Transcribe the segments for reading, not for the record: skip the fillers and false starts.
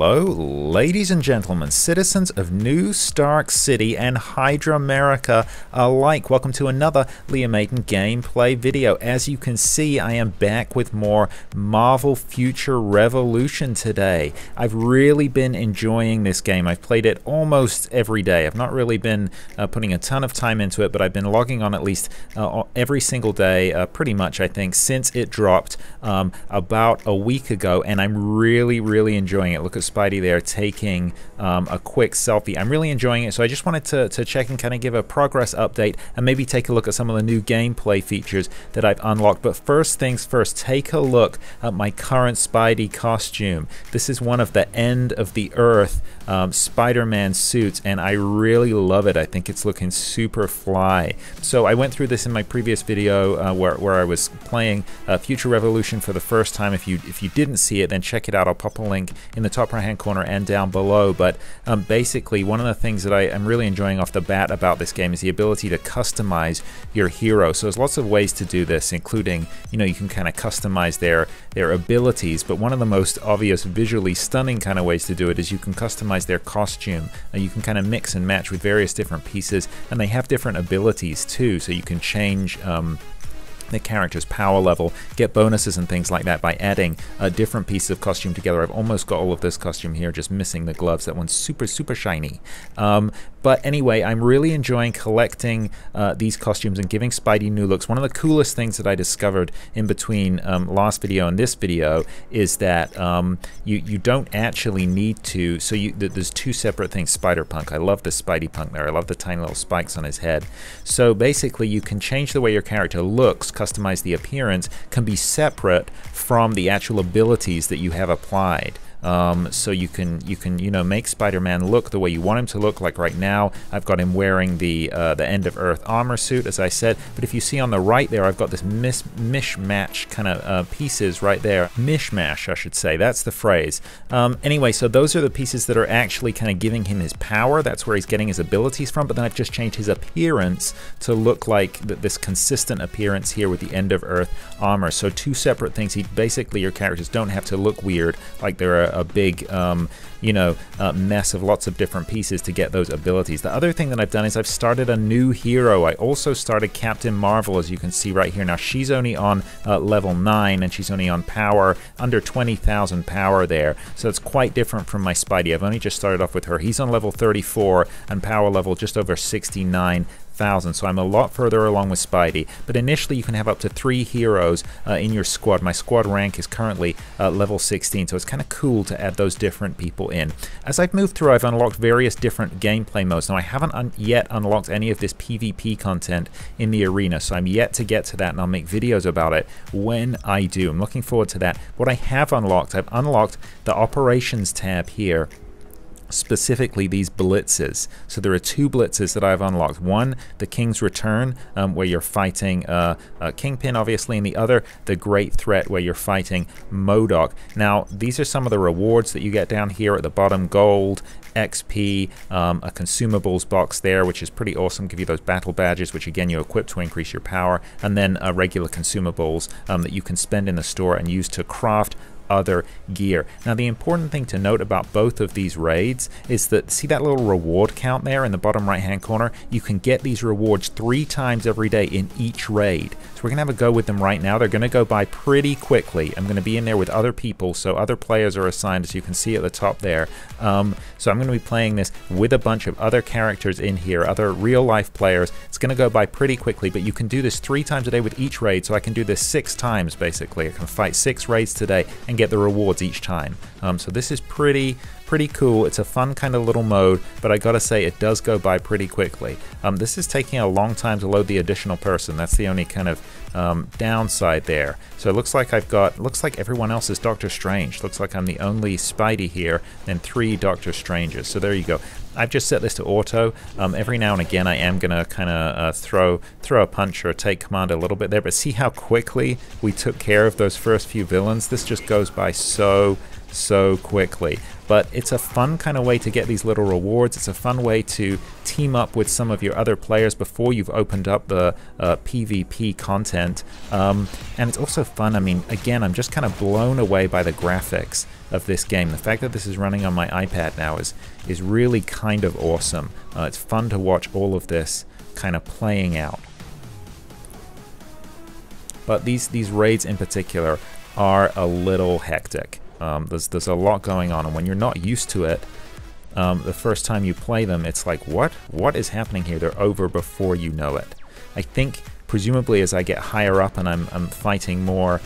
Hello, ladies and gentlemen, citizens of New Stark City and Hydra America alike. Welcome to another Liam Aidan Gameplay video. As you can see, I am back with more Marvel Future Revolution today. I've really been enjoying this game. I've played it almost every day. I've not really been putting a ton of time into it, but I've been logging on at least every single day, pretty much, I think, since it dropped about a week ago, and I'm really enjoying it. Look at Spidey there taking a quick selfie. I'm really enjoying it, so I just wanted to check and kind of give a progress update and maybe take a look at some of the new gameplay features that I've unlocked. But first things first, take a look at my current Spidey costume. This is one of the End of the Earth Spider-Man suits, and I really love it. I think it's looking super fly. So I went through this in my previous video where I was playing Future Revolution for the first time. If you didn't see it, then check it out. I'll pop a link in the top right hand corner and down below. But basically, one of the things that I am really enjoying off the bat about this game is the ability to customize your hero. So there's lots of ways to do this, including, you know, you can kind of customize their abilities, but one of the most obvious, visually stunning kind of ways to do it is you can customize their costume, and you can kind of mix and match with various different pieces, and they have different abilities too, so you can change the character's power level, get bonuses and things like that by adding different pieces of costume together. I've almost got all of this costume here, just missing the gloves. That one's super shiny. But anyway, I'm really enjoying collecting these costumes and giving Spidey new looks. One of the coolest things that I discovered in between last video and this video is that you don't actually need to, so there's two separate things. Spider-Punk, I love the Spidey Punk there. I love the tiny little spikes on his head. So basically you can change the way your character looks, customize the appearance, can be separate from the actual abilities that you have applied. So you can make Spider-Man look the way you want him to look. Like right now, I've got him wearing the End of Earth armor suit, as I said. But if you see on the right there, I've got this mishmash kind of pieces right there. Mishmash, I should say. That's the phrase. Anyway, so those are the pieces that are actually kind of giving him his power. That's where he's getting his abilities from. But then I've just changed his appearance to look like this consistent appearance here with the End of Earth armor. So two separate things. Basically, your characters don't have to look weird, like they're a big mess of lots of different pieces to get those abilities. The other thing that I've done is I've started a new hero. I also started Captain Marvel, as you can see right here. Now she's only on level 9, and she's only on power under 20,000 power there, so it's quite different from my Spidey. I've only just started off with her. He's on level 34 and power level just over 69,000, so I'm a lot further along with Spidey. But initially you can have up to 3 heroes in your squad. My squad rank is currently level 16, so it's kind of cool to add those different people in. As I've moved through, I've unlocked various different gameplay modes. Now I haven't yet unlocked any of this PvP content in the arena, so I'm yet to get to that, and I'll make videos about it when I do. I'm looking forward to that. What I have unlocked, I've unlocked the operations tab here, specifically these blitzes. So there are 2 blitzes that I've unlocked. One, the King's Return, where you're fighting Kingpin, obviously, and the other, the Great Threat, where you're fighting MODOK. Now, these are some of the rewards that you get down here at the bottom: gold, XP, a consumables box there, which is pretty awesome. Give you those battle badges, which again you equip to increase your power, and then regular consumables that you can spend in the store and use to craft other gear. Now the important thing to note about both of these raids is that, see that little reward count there in the bottom right hand corner? You can get these rewards 3 times every day in each raid. So we're gonna have a go with them right now. They're gonna go by pretty quickly. I'm gonna be in there with other people, so other players are assigned, as you can see at the top there. So I'm gonna be playing this with a bunch of other characters in here, other real life players. It's gonna go by pretty quickly, but you can do this 3 times a day with each raid, so I can do this 6 times basically. I can fight 6 raids today and get the rewards each time. So this is pretty cool. It's a fun kind of little mode, but I gotta say it does go by pretty quickly. This is taking a long time to load the additional person. That's the only kind of downside there. So it looks like looks like everyone else is Doctor Strange. Looks like I'm the only Spidey here, and 3 Doctor Stranges. So there you go. I've just set this to auto. Every now and again I am gonna kind of throw a punch or take command a little bit there, but see how quickly we took care of those first few villains. This just goes by so so quickly. But it's a fun kind of way to get these little rewards. It's a fun way to team up with some of your other players before you've opened up the PvP content. And it's also fun. I mean, again, I'm just kind of blown away by the graphics of this game. The fact that this is running on my iPad now is really kind of awesome. It's fun to watch all of this kind of playing out. But these raids in particular are a little hectic. There's a lot going on, and when you're not used to it, the first time you play them, it's like, what is happening here? They're over before you know it. I think presumably as I get higher up and I'm fighting more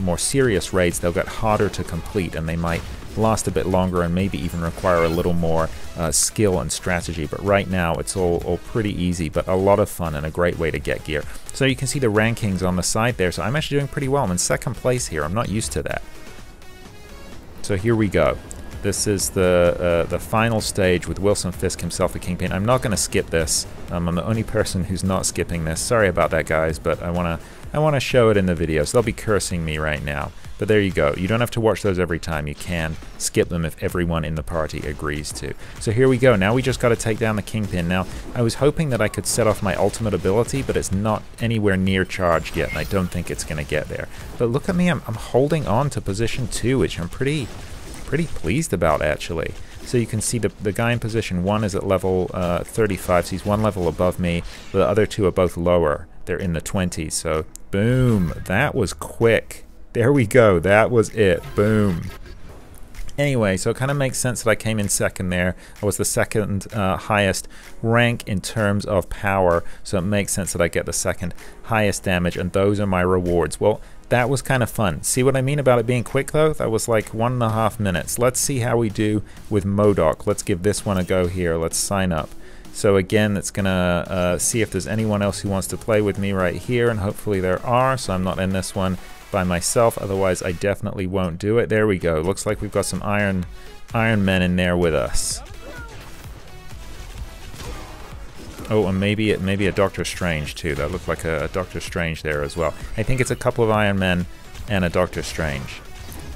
more serious raids, they'll get harder to complete, and they might last a bit longer and maybe even require a little more skill and strategy. But right now it's all pretty easy, but a lot of fun and a great way to get gear. So you can see the rankings on the side there. So I'm actually doing pretty well. I'm in second place here. I'm not used to that. So here we go. This is the final stage with Wilson Fisk himself, the Kingpin. I'm not going to skip this. I'm the only person who's not skipping this. Sorry about that, guys, but I want to show it in the video. So they'll be cursing me right now. But there you go. You don't have to watch those every time. You can skip them if everyone in the party agrees to. So here we go. Now we just got to take down the Kingpin. Now, I was hoping that I could set off my ultimate ability, but it's not anywhere near charged yet, and I don't think it's going to get there. But look at me. I'm holding on to position 2, which I'm pretty pleased about, actually. So you can see the guy in position 1 is at level 35, so he's one level above me. The other two are both lower. They're in the 20s, so boom, that was quick. There we go, that was it, boom. Anyway, so it kind of makes sense that I came in second there. I was the second highest rank in terms of power, so it makes sense that I get the second highest damage, and those are my rewards. Well, that was kind of fun. See what I mean about it being quick, though? That was like 1.5 minutes. Let's see how we do with MODOK. Let's give this one a go here. Let's sign up. So again, it's going to see if there's anyone else who wants to play with me right here, and hopefully there are, so I'm not in this one by myself. Otherwise, I definitely won't do it. There we go. Looks like we've got some Iron Men in there with us. Oh, and maybe a Doctor Strange too. That looked like a Doctor Strange there as well. I think it's a couple of Iron Men and a Doctor Strange.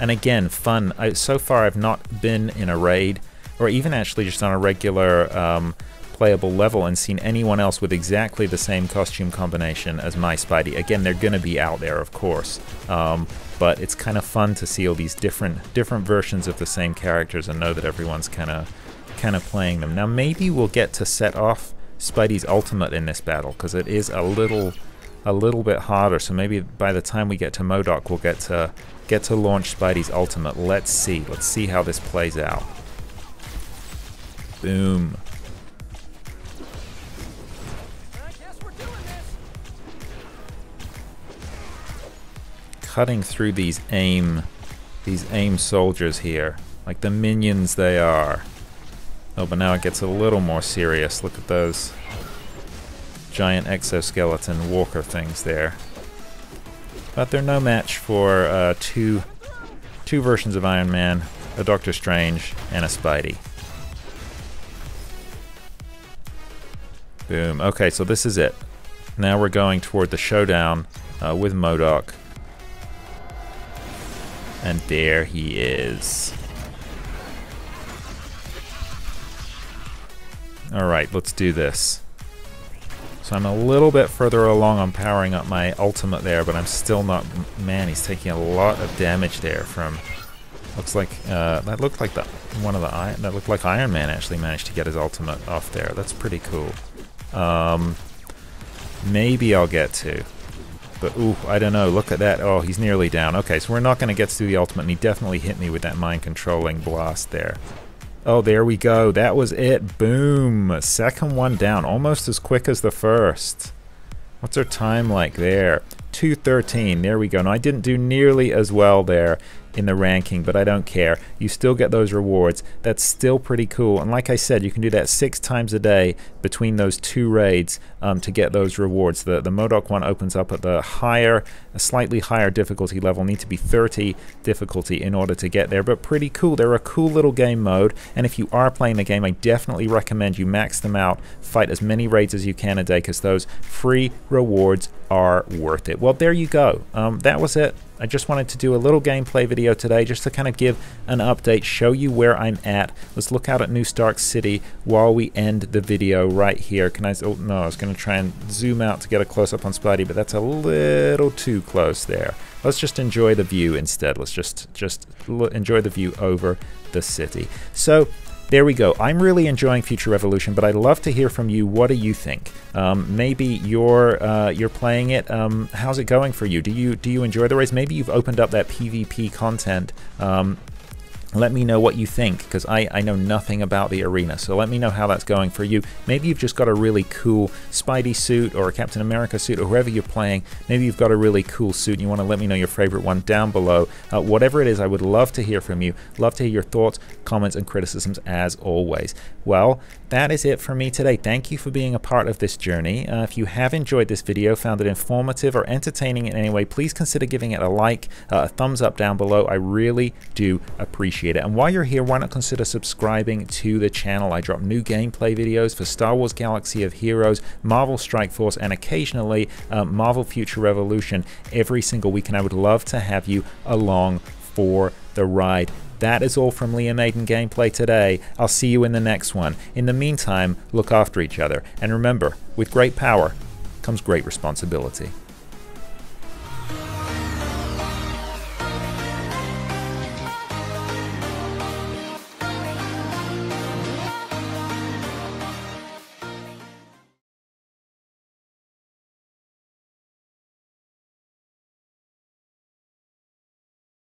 And again, fun. So far, I've not been in a raid, or even actually just on a regular playable level, and seen anyone else with exactly the same costume combination as my Spidey. Again, they're going to be out there, of course, but it's kind of fun to see all these different versions of the same characters and know that everyone's kind of playing them. Now, maybe we'll get to set off Spidey's ultimate in this battle, because it is a little bit harder. So maybe by the time we get to MODOK, we'll get to launch Spidey's ultimate. Let's see how this plays out. Boom. Cutting through these AIM soldiers here, like the minions they are. Oh, but now it gets a little more serious. Look at those giant exoskeleton walker things there. But they're no match for two versions of Iron Man, a Doctor Strange, and a Spidey. Boom. Okay, so this is it. Now we're going toward the showdown with MODOK. And there he is. Alright, let's do this. So I'm a little bit further along on powering up my ultimate there, but I'm still not... Man, he's taking a lot of damage there from... Looks like... that looked like that looked like Iron Man actually managed to get his ultimate off there. That's pretty cool. Maybe I'll get to. But, ooh, I don't know. Look at that. Oh, he's nearly down. Okay, so we're not going to get to the ultimate, and he definitely hit me with that mind-controlling blast there. Oh, there we go. That was it. Boom. Second one down. Almost as quick as the first. What's our time like there? 2:13. There we go. Now, I didn't do nearly as well there in the ranking, but I don't care. You still get those rewards. That's still pretty cool. And like I said, you can do that 6 times a day between those two raids to get those rewards. The MODOK one opens up at a slightly higher difficulty level. Need to be 30 difficulty in order to get there, but pretty cool. They're a cool little game mode, and if you are playing the game, I definitely recommend you max them out. Fight as many raids as you can a day, because those free rewards are worth it. Well, there you go. That was it. I just wanted to do a little gameplay video today just to kind of give an update, show you where I'm at. Let's look out at New Stark City while we end the video right here. Can I, oh no, I was going to try and zoom out to get a close-up on Spidey, but that's a little too close there. Let's just enjoy the view instead. Let's just enjoy the view over the city. So there we go. I'm really enjoying Future Revolution, but I'd love to hear from you. What do you think? Maybe you're playing it. How's it going for you? Do you enjoy the race? Maybe you've opened up that PvP content. Let me know what you think, because I know nothing about the arena, so let me know how that's going for you. Maybe you've just got a really cool Spidey suit or a Captain America suit, or whoever you're playing. Maybe you've got a really cool suit and you want to let me know your favorite one down below. Whatever it is, I would love to hear from you. Love to hear your thoughts, comments, and criticisms as always. Well, that is it for me today. Thank you for being a part of this journey. If you have enjoyed this video, found it informative or entertaining in any way, please consider giving it a like, a thumbs up down below. I really do appreciate it. And while you're here, why not consider subscribing to the channel? I drop new gameplay videos for Star Wars Galaxy of Heroes, Marvel Strike Force, and occasionally Marvel Future Revolution every single week, and I would love to have you along for the ride. That is all from Liam Aidan Gameplay today. I'll see you in the next one. In the meantime, look after each other, and remember, with great power comes great responsibility.